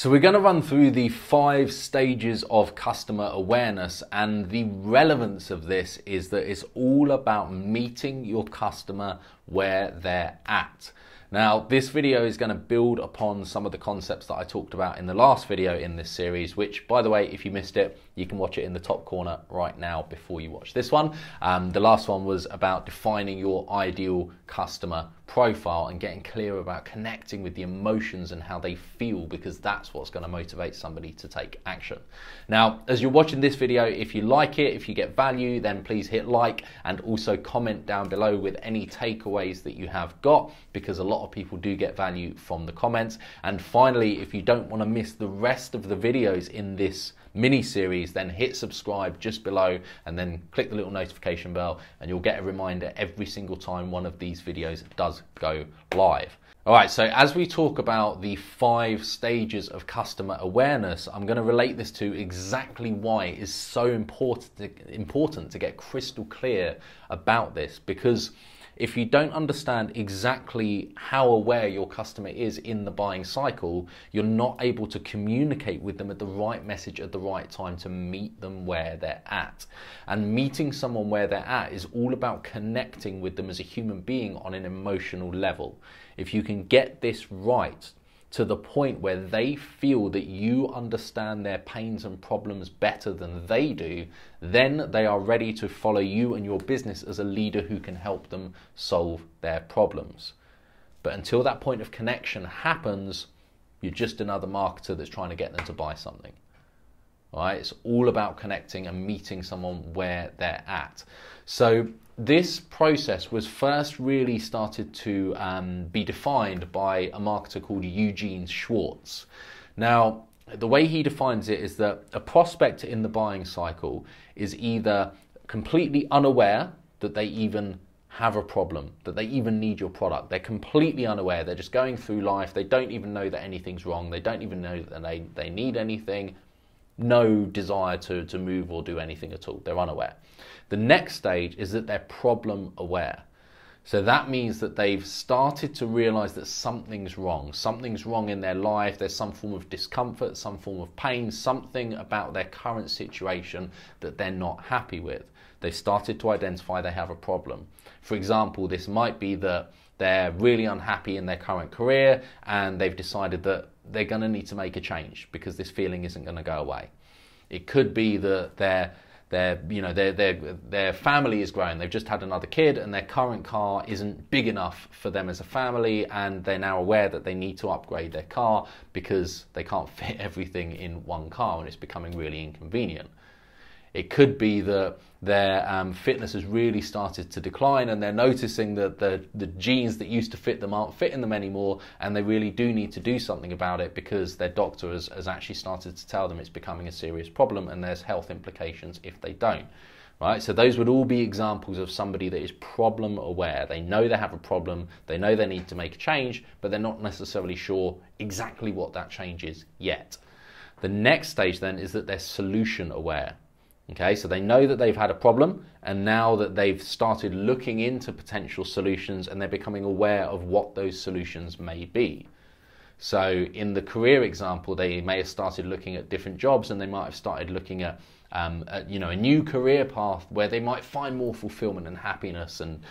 So we're going to run through the 5 stages of customer awareness, and the relevance of this is that it's all about meeting your customer where they're at. Now, this video is going to build upon some of the concepts that I talked about in the last video in this series, which, by the way, if you missed it, you can watch it in the top corner right now before you watch this one. The last one was about defining your ideal customer profile and getting clear about connecting with the emotions and how they feel, because that's what's going to motivate somebody to take action. Now, as you're watching this video, if you like it, if you get value, then please hit like and also comment down below with any takeaways that you have got, because a lot of people do get value from the comments. And finally, if you don't want to miss the rest of the videos in this mini series, then hit subscribe just below and then click the little notification bell, and you'll get a reminder every single time one of these videos does go live. All right, so as we talk about the 5 stages of customer awareness, I'm going to relate this to exactly why it is so important to get crystal clear about this, because if you don't understand exactly how aware your customer is in the buying cycle, you're not able to communicate with them at the right message at the right time to meet them where they're at. And meeting someone where they're at is all about connecting with them as a human being on an emotional level. If you can get this right to the point where they feel that you understand their pains and problems better than they do, then they are ready to follow you and your business as a leader who can help them solve their problems. But until that point of connection happens, you're just another marketer that's trying to get them to buy something. All right? It's all about connecting and meeting someone where they're at. So this process was first really started to be defined by a marketer called Eugene Schwartz. Now, the way he defines it is that a prospect in the buying cycle is either completely unaware that they even have a problem, that they even need your product. They're completely unaware. They're just going through life. They don't even know that anything's wrong. They don't even know that they need anything. No desire to move or do anything at all. They're unaware. The next stage is that they're problem aware. So that means that they've started to realize that something's wrong in their life. There's some form of discomfort, some form of pain, something about their current situation that they're not happy with. They've started to identify they have a problem. For example, this might be that they're really unhappy in their current career and they've decided that they're going to need to make a change because this feeling isn't going to go away. It could be that their family is growing. They've just had another kid and their current car isn't big enough for them as a family, and they're now aware that they need to upgrade their car because they can't fit everything in one car and it's becoming really inconvenient. It could be that their fitness has really started to decline and they're noticing that the jeans that used to fit them aren't fitting them anymore, and they really do need to do something about it because their doctor has actually started to tell them it's becoming a serious problem and there's health implications if they don't. Right? So those would all be examples of somebody that is problem aware. They know they have a problem, they know they need to make a change, but they're not necessarily sure exactly what that change is yet. The next stage then is that they're solution aware. Okay, so they know that they've had a problem, and now that they've started looking into potential solutions and they're becoming aware of what those solutions may be. So in the career example, they may have started looking at different jobs and they might have started looking at a new career path where they might find more fulfillment and happiness and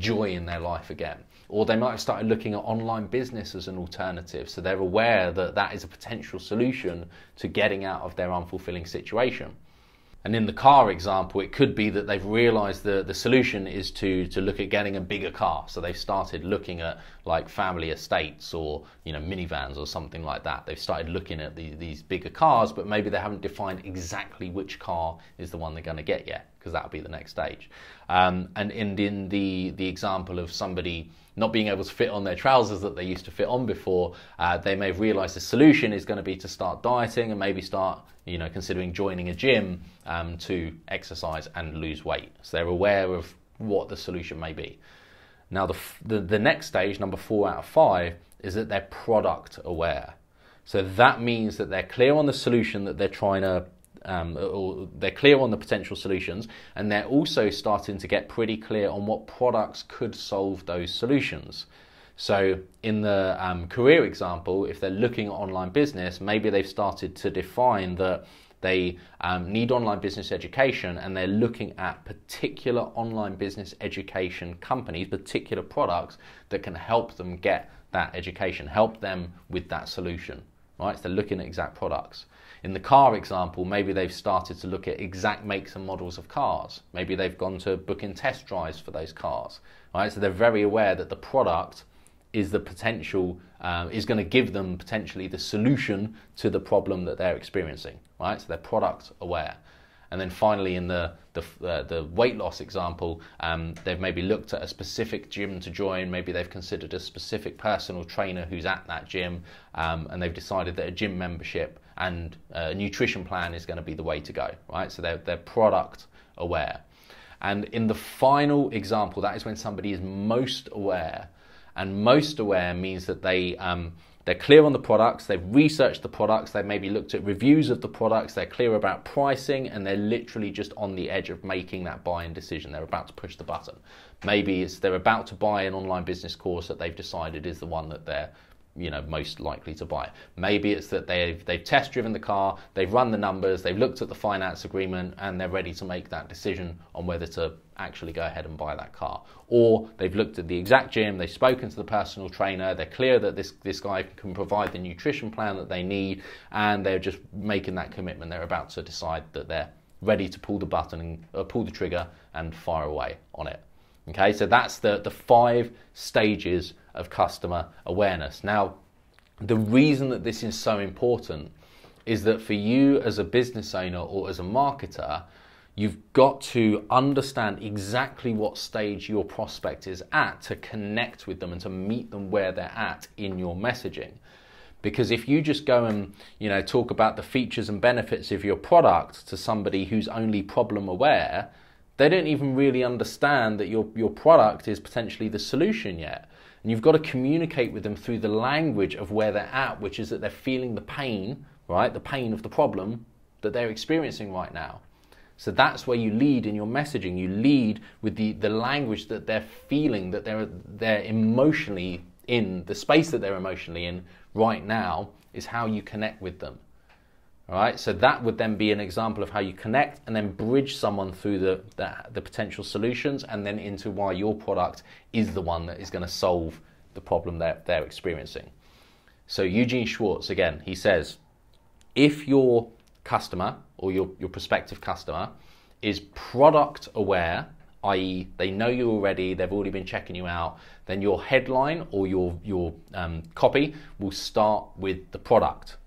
joy in their life again. Or they might have started looking at online business as an alternative. So they're aware that that is a potential solution to getting out of their unfulfilling situation. And in the car example, it could be that they've realized that the solution is to look at getting a bigger car. So they've started looking at like family estates or, you know, minivans or something like that. They've started looking at these bigger cars, but maybe they haven't defined exactly which car is the one they're going to get yet, because that'll be the next stage. And in the example of somebody not being able to fit on their trousers that they used to fit on before, they may have realized the solution is going to be to start dieting and maybe start, you know, considering joining a gym to exercise and lose weight. So they're aware of what the solution may be. Now the next stage, number 4 out of 5, is that they're product aware. So that means that they're clear on the solution that they're trying to or they're clear on the potential solutions, and they're also starting to get pretty clear on what products could solve those solutions. So in the career example, if they're looking at online business, maybe they've started to define that they need online business education, and they're looking at particular online business education companies, particular products that can help them get that education, help them with that solution, right? So they're looking at exact products. In the car example, maybe they've started to look at exact makes and models of cars. Maybe they've gone to booking test drives for those cars, right? So they're very aware that the product is the potential, is going to give them potentially the solution to the problem that they're experiencing, right? So they're product aware. And then finally, in the weight loss example, they've maybe looked at a specific gym to join. Maybe they've considered a specific personal trainer who's at that gym, and they've decided that a gym membership and a nutrition plan is going to be the way to go, right? So they're product aware. And in the final example, that is when somebody is most aware. And most aware means that they're clear on the products, they've researched the products, they've maybe looked at reviews of the products, they're clear about pricing, and they're literally just on the edge of making that buying decision. They're about to push the button. Maybe it's they're about to buy an online business course that they've decided is the one that they're most likely to buy. Maybe it's that they've test driven the car, they've run the numbers, they've looked at the finance agreement, and they're ready to make that decision on whether to actually go ahead and buy that car. Or they've looked at the exact gym, they've spoken to the personal trainer, they're clear that this guy can provide the nutrition plan that they need, and they're just making that commitment. They're about to decide that they're ready to pull the button and pull the trigger and fire away on it. Okay, so that's the 5 stages of customer awareness. Now, the reason that this is so important is that for you as a business owner or as a marketer, you've got to understand exactly what stage your prospect is at to connect with them and to meet them where they're at in your messaging. Because if you just go and talk about the features and benefits of your product to somebody who's only problem aware, they don't even really understand that your product is potentially the solution yet. And you've got to communicate with them through the language of where they're at, which is that they're feeling the pain, right? The pain of the problem that they're experiencing right now. So that's where you lead in your messaging. You lead with the language that they're feeling, that they're emotionally in, the space that they're emotionally in right now is how you connect with them. All right, so that would then be an example of how you connect and then bridge someone through the potential solutions and then into why your product is the one that is going to solve the problem that they're experiencing. So Eugene Schwartz, again, he says, if your customer or your prospective customer is product aware, i.e. they know you already, they've already been checking you out, then your headline or your copy will start with the product.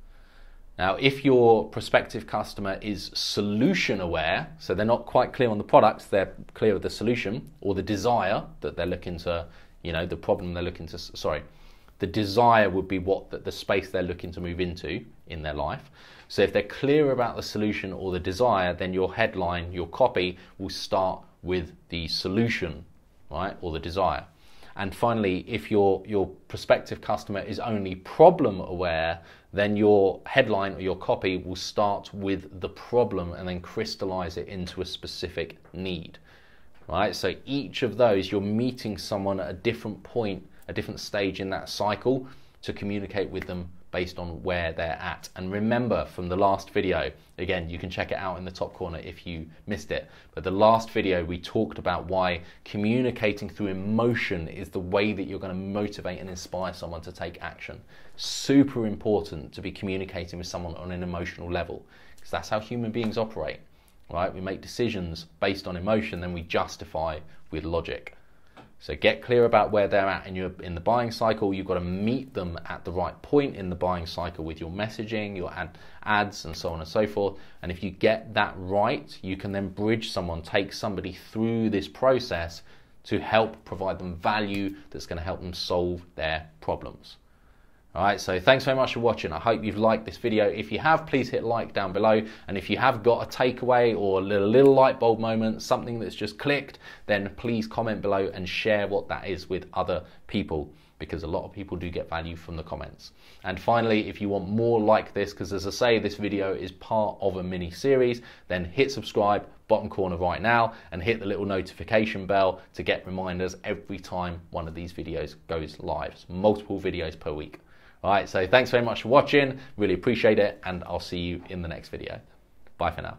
Now, if your prospective customer is solution aware, so they're not quite clear on the products, they're clear of the solution or the desire that they're looking to, the problem they're looking to, sorry, the desire would be the space they're looking to move into in their life. So if they're clear about the solution or the desire, then your headline, your copy will start with the solution, right, or the desire. And finally, if your prospective customer is only problem aware, then your headline or your copy will start with the problem and then crystallize it into a specific need, right? So each of those, you're meeting someone at a different point, a different stage in that cycle to communicate with them based on where they're at. And remember from the last video, again, you can check it out in the top corner if you missed it, but the last video we talked about why communicating through emotion is the way that you're going to motivate and inspire someone to take action. Super important to be communicating with someone on an emotional level, because that's how human beings operate, right? We make decisions based on emotion, then we justify with logic. So get clear about where they're at in the buying cycle. You've got to meet them at the right point in the buying cycle with your messaging, your ads, and so on and so forth. And if you get that right, you can then bridge someone, take somebody through this process to help provide them value that's going to help them solve their problems. All right, so thanks very much for watching. I hope you've liked this video. If you have, please hit like down below. And if you have got a takeaway or a little light bulb moment, something that's just clicked, then please comment below and share what that is with other people. because a lot of people do get value from the comments. And finally, if you want more like this, because as I say, this video is part of a mini series, then hit subscribe, bottom corner right now, and hit the little notification bell to get reminders every time one of these videos goes live. It's multiple videos per week. All right, so thanks very much for watching. Really appreciate it, and I'll see you in the next video. Bye for now.